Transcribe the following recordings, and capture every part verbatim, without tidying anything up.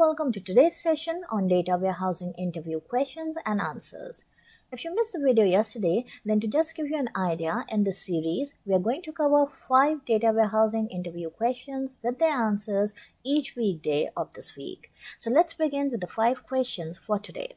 welcome to today's session on data warehousing interview questions and answers. If you missed the video yesterday, then to just give you an idea, in this series, we are going to cover five data warehousing interview questions with their answers each weekday of this week. So let's begin with the five questions for today.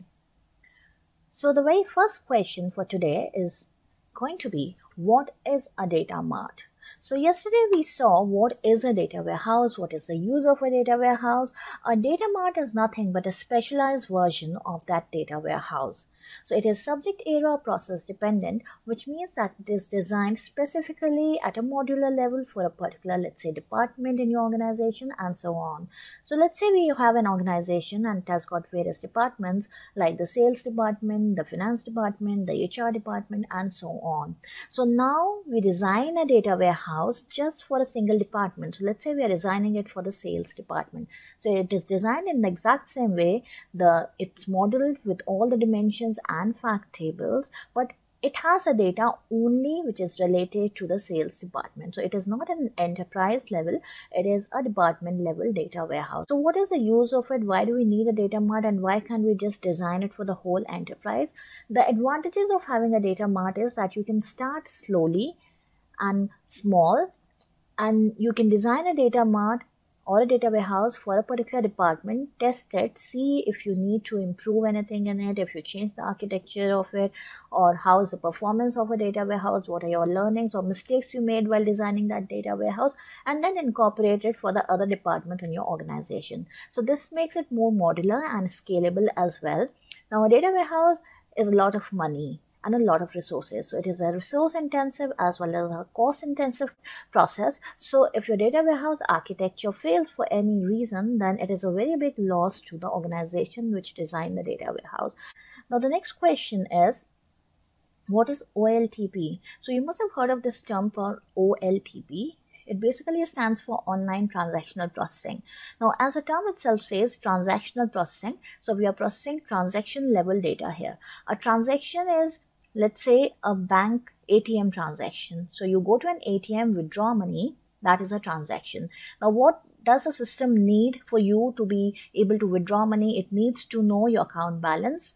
So the very first question for today is going to be, what is a data mart? So yesterday we saw what is a data warehouse, what is the use of a data warehouse. A data mart is nothing but a specialized version of that data warehouse. So it is subject area process dependent, which means that it is designed specifically at a modular level for a particular, let's say, department in your organization and so on. So let's say we have an organization and it has got various departments like the sales department, the finance department, the H R department and so on. So now we design a data warehouse just for a single department. So let's say we are designing it for the sales department. So it is designed in the exact same way. The, it's modeled with all the dimensions and fact tables, but it has a data only which is related to the sales department. So it is not an enterprise level, it is a department level data warehouse. So what is the use of it? Why do we need a data mart and why can't we just design it for the whole enterprise? The advantages of having a data mart is that you can start slowly and small, and you can design a data mart or a data warehouse for a particular department, test it, see if you need to improve anything in it, if you change the architecture of it, or how is the performance of a data warehouse, what are your learnings or mistakes you made while designing that data warehouse, and then incorporate it for the other department in your organization. So this makes it more modular and scalable as well. Now a data warehouse is a lot of money and a lot of resources. So it is a resource intensive as well as a cost intensive process. So if your data warehouse architecture fails for any reason, then it is a very big loss to the organization which designed the data warehouse. Now the next question is, what is O L T P? So you must have heard of this term for O L T P. It basically stands for online transactional processing. Now, as the term itself says, transactional processing. So we are processing transaction level data here. A transaction is, let's say, a bank A T M transaction. So you go to an A T M, withdraw money, that is a transaction. Now what does a system need for you to be able to withdraw money? It needs to know your account balance.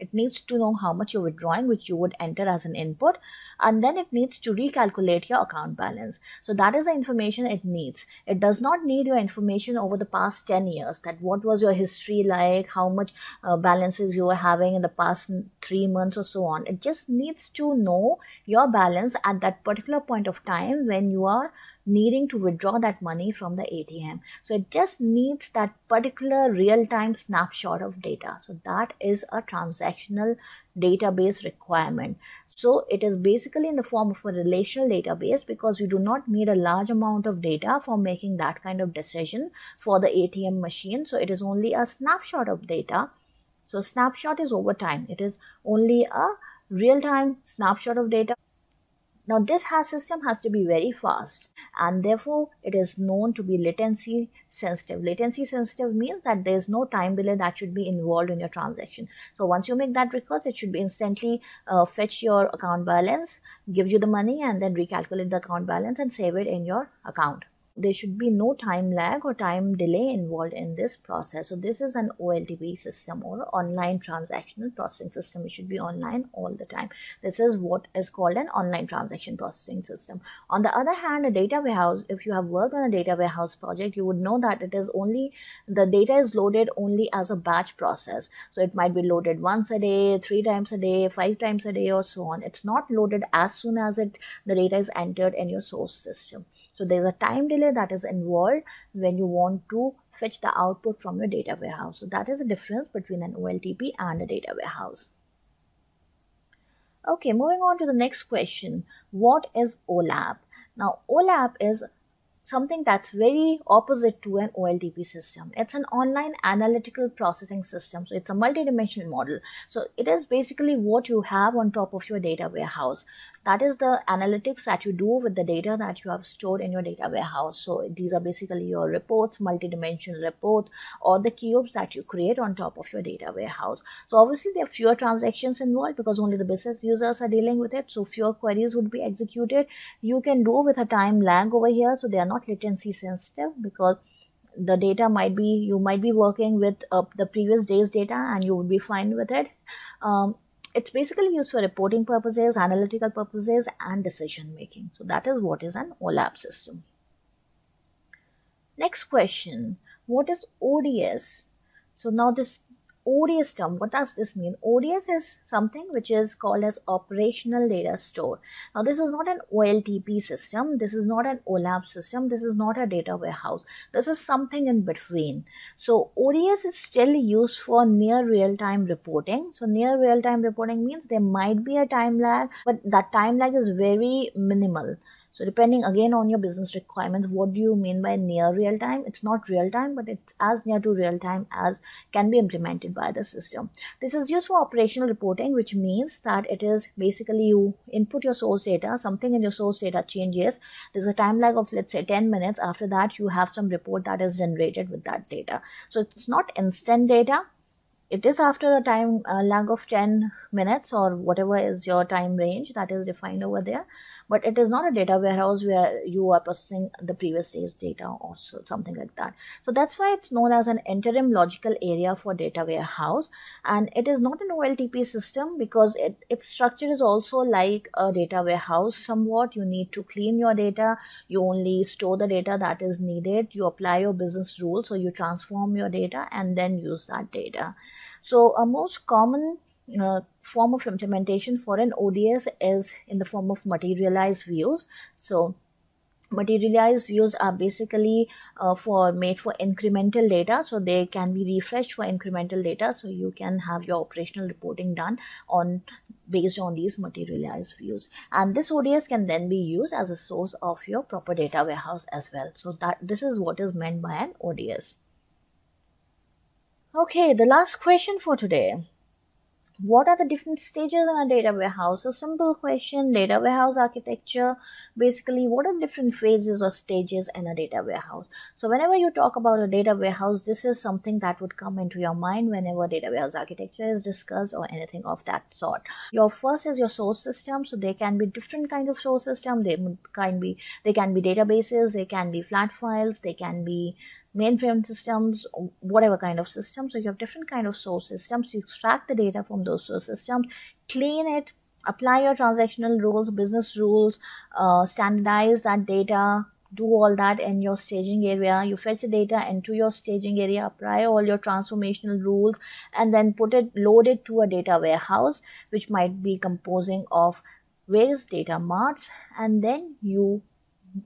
It needs to know how much you're withdrawing, which you would enter as an input, and then it needs to recalculate your account balance. So that is the information it needs. It does not need your information over the past ten years, that what was your history like, how much uh, balances you were having in the past three months or so on. It just needs to know your balance at that particular point of time when you are needing to withdraw that money from the A T M. So it just needs that particular real-time snapshot of data. So that is a transactional database requirement. So it is basically in the form of a relational database, because you do not need a large amount of data for making that kind of decision for the A T M machine. So it is only a snapshot of data. So snapshot is over time. It is only a real-time snapshot of data. Now this has system has to be very fast, and therefore it is known to be latency sensitive. Latency sensitive means that there is no time delay that should be involved in your transaction. So once you make that request, it should be instantly uh, fetch your account balance, give you the money, and then recalculate the account balance and save it in your account. There should be no time lag or time delay involved in this process. So this is an O L T P system, or online transactional processing system. It should be online all the time. This is what is called an online transaction processing system. On the other hand, a data warehouse, if you have worked on a data warehouse project, you would know that it is only, the data is loaded only as a batch process. So it might be loaded once a day, three times a day, five times a day or so on. It's not loaded as soon as it the data is entered in your source system. So there's a time delay that is involved when you want to fetch the output from your data warehouse. So that is the difference between an O L T P and a data warehouse. Okay, moving on to the next question. What is O L A P? Now O L A P is something that's very opposite to an O L T P system. It's an online analytical processing system. So it's a multi-dimensional model. So it is basically what you have on top of your data warehouse. That is the analytics that you do with the data that you have stored in your data warehouse. So these are basically your reports, multi-dimensional reports, or the cubes that you create on top of your data warehouse. So obviously there are fewer transactions involved because only the business users are dealing with it. So fewer queries would be executed. You can do with a time lag over here. So they are not latency sensitive because the data might be, you might be working with uh, the previous day's data and you would be fine with it. Um, it's basically used for reporting purposes, analytical purposes, and decision making. So that is what is an O L A P system. Next question, what is O D S? So now this O D S term, what does this mean? O D S is something which is called as operational data store. Now this is not an O L T P system, this is not an O L A P system, this is not a data warehouse, this is something in between. So O D S is still used for near real-time reporting. So near real-time reporting means there might be a time lag, but that time lag is very minimal. So depending again on your business requirements, what do you mean by near real time? It's not real time, but it's as near to real time as can be implemented by the system. This is used for operational reporting, which means that it is basically you input your source data, something in your source data changes. There's a time lag of let's say ten minutes. After that, you have some report that is generated with that data. So it's not instant data. It is after a time uh, lag of ten minutes or whatever is your time range that is defined over there, but it is not a data warehouse where you are processing the previous day's data or so, something like that. So that's why it's known as an interim logical area for data warehouse, and it is not an O L T P system because it, its structure is also like a data warehouse somewhat. You need to clean your data, you only store the data that is needed, you apply your business rules, so you transform your data and then use that data. So a most common uh, form of implementation for an O D S is in the form of materialized views. So materialized views are basically uh, for made for incremental data, so they can be refreshed for incremental data, so you can have your operational reporting done on based on these materialized views. And this O D S can then be used as a source of your proper data warehouse as well. So that this is what is meant by an O D S. Okay, the last question for today. What are the different stages in a data warehouse? A simple question, data warehouse architecture. Basically, what are the different phases or stages in a data warehouse? So whenever you talk about a data warehouse, this is something that would come into your mind whenever data warehouse architecture is discussed or anything of that sort. Your first is your source system. So they can be different kinds of source system. They can be, they can be databases, they can be flat files, they can be mainframe systems, whatever kind of system. So you have different kind of source systems. You extract the data from those source systems, clean it, apply your transactional rules, business rules, uh, standardize that data, do all that in your staging area. You fetch the data into your staging area, apply all your transformational rules, and then put it, load it to a data warehouse, which might be composing of various data marts, and then you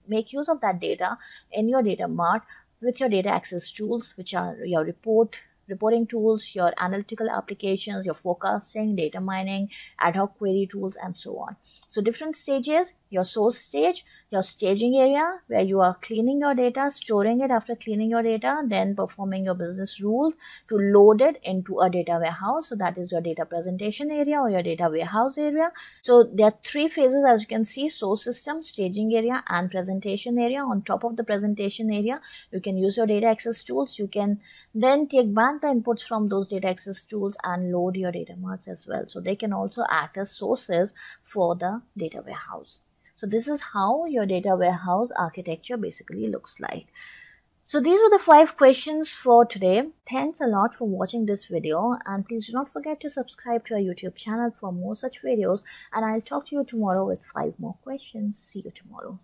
make use of that data in your data mart with your data access tools, which are your report, reporting tools, your analytical applications, your forecasting, data mining, ad hoc query tools, and so on. So different stages, your source stage, your staging area, where you are cleaning your data, storing it after cleaning your data, then performing your business rules to load it into a data warehouse. So that is your data presentation area or your data warehouse area. So there are three phases, as you can see, source system, staging area, and presentation area. On top of the presentation area, you can use your data access tools. You can then take back the inputs from those data access tools and load your data marts as well. So they can also act as sources for the data warehouse. So this is how your data warehouse architecture basically looks like. So these were the five questions for today. Thanks a lot for watching this video, and please do not forget to subscribe to our YouTube channel for more such videos, and I'll talk to you tomorrow with five more questions. See you tomorrow.